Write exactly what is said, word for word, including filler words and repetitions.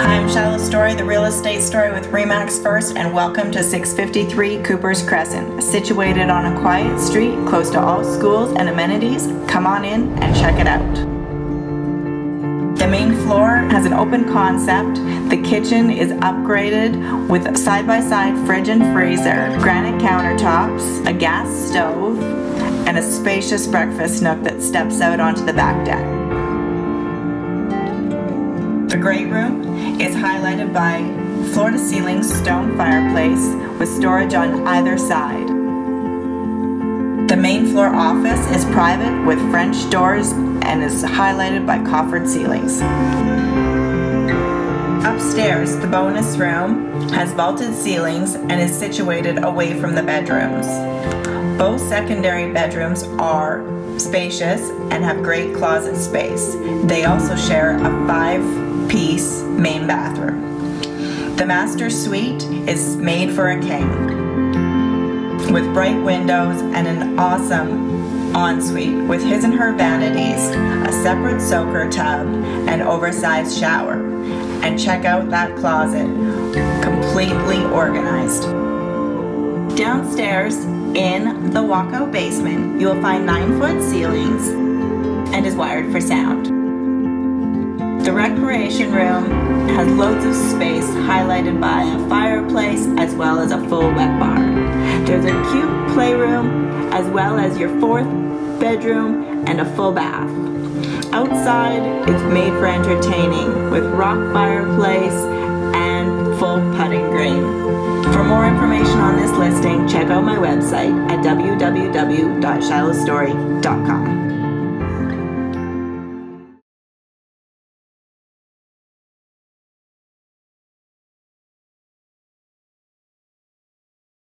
I'm Shilo Storey, the real estate story with RE/MAX First, and welcome to six fifty-three Coopers Crescent. Situated on a quiet street, close to all schools and amenities, come on in and check it out. The main floor has an open concept. The kitchen is upgraded with side-by-side fridge and freezer, granite countertops, a gas stove, and a spacious breakfast nook that steps out onto the back deck. The great room is highlighted by floor-to-ceiling stone fireplace with storage on either side. The main floor office is private with French doors and is highlighted by coffered ceilings. Upstairs, the bonus room has vaulted ceilings and is situated away from the bedrooms. Both secondary bedrooms are spacious and have great closet space. They also share a five-piece main bathroom. The master suite is made for a king, with bright windows and an awesome ensuite with his and her vanities, a separate soaker tub, an oversized shower. And check out that closet, completely organized. Downstairs, in the walkout basement, you will find nine-foot ceilings and is wired for sound. The recreation room has loads of space highlighted by a fireplace as well as a full wet bar. There's a cute playroom as well as your fourth bedroom and a full bath. Outside, it's made for entertaining with rock fireplace and full putting green. For more information on this listing, check out my website at w w w dot shilo storey dot com.